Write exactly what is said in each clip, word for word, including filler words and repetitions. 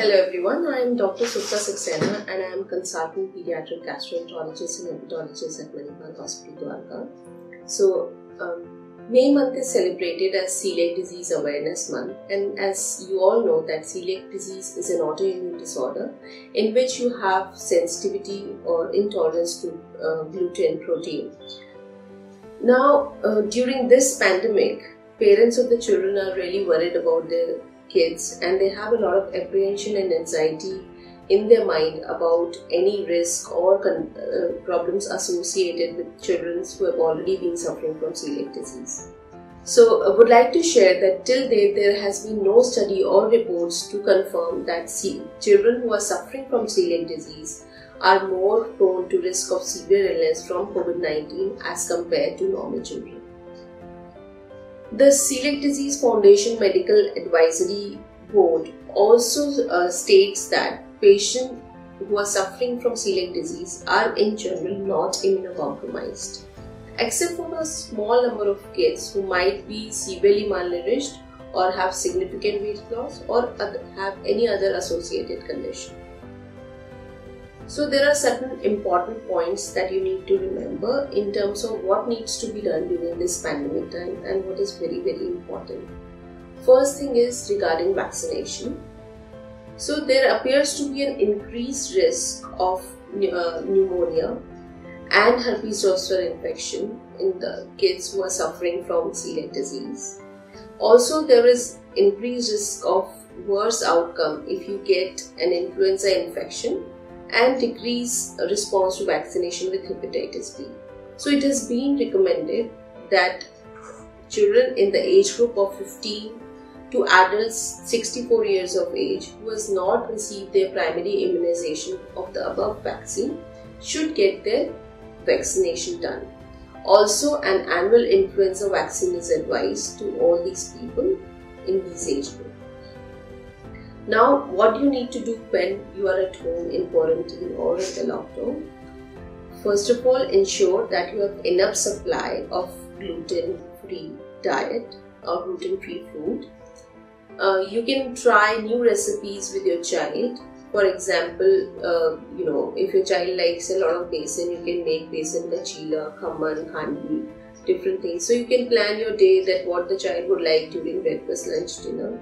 Hello everyone, I am Doctor Sufla Saxena and I am consultant pediatric gastroenterologist and hepatologist at Manipal Hospital Dwarka. So, um, May month is celebrated as Celiac Disease Awareness Month, and as you all know that celiac disease is an autoimmune disorder in which you have sensitivity or intolerance to uh, gluten protein. Now, uh, during this pandemic, parents of the children are really worried about their kids and they have a lot of apprehension and anxiety in their mind about any risk or con uh, problems associated with children who have already been suffering from celiac disease. So I would like to share that till date there has been no study or reports to confirm that children who are suffering from celiac disease are more prone to risk of severe illness from COVID nineteen as compared to normal children. The Celiac Disease Foundation Medical Advisory Board also uh, states that patients who are suffering from celiac disease are in general not immunocompromised, except for a small number of kids who might be severely malnourished or have significant weight loss or other, have any other associated condition. So there are certain important points that you need to remember in terms of what needs to be done during this pandemic time and what is very very important. First thing is regarding vaccination. So there appears to be an increased risk of uh, pneumonia and herpes zoster infection in the kids who are suffering from celiac disease. Also there is increased risk of worse outcome if you get an influenza infection and decrease response to vaccination with hepatitis B. So it has been recommended that children in the age group of fifteen to adults sixty-four years of age who has not received their primary immunization of the above vaccine should get their vaccination done. Also, an annual influenza vaccine is advised to all these people in these age groups. Now, what do you need to do when you are at home in quarantine or in the lockdown? First of all, ensure that you have enough supply of gluten-free diet or gluten-free food. Uh, you can try new recipes with your child. For example, uh, you know, if your child likes a lot of besan, you can make besan ka chila, khaman, handi, different things. So you can plan your day that what the child would like during breakfast, lunch, dinner.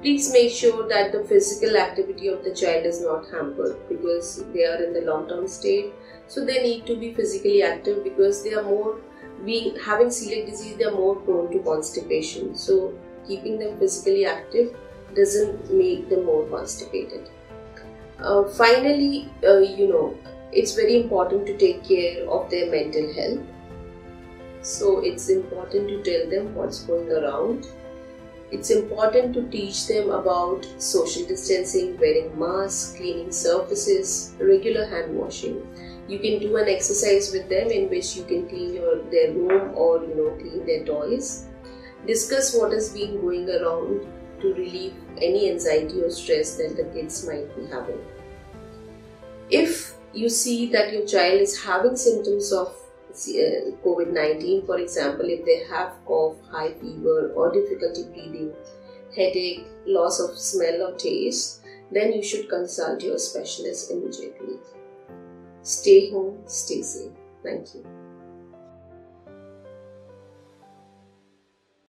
Please make sure that the physical activity of the child is not hampered because they are in the long-term state. So they need to be physically active because they are more, being having celiac disease, they are more prone to constipation. So keeping them physically active doesn't make them more constipated. Uh, finally, uh, you know, it's very important to take care of their mental health. So it's important to tell them what's going around. It's important to teach them about social distancing, wearing masks, cleaning surfaces, regular hand washing. You can do an exercise with them in which you can clean your, their room or you know clean their toys. Discuss what has been going around to relieve any anxiety or stress that the kids might be having. If you see that your child is having symptoms of COVID nineteen, for example, if they have cough, high fever or difficulty breathing, headache, loss of smell or taste, then you should consult your specialist immediately. Stay home, stay safe. Thank you.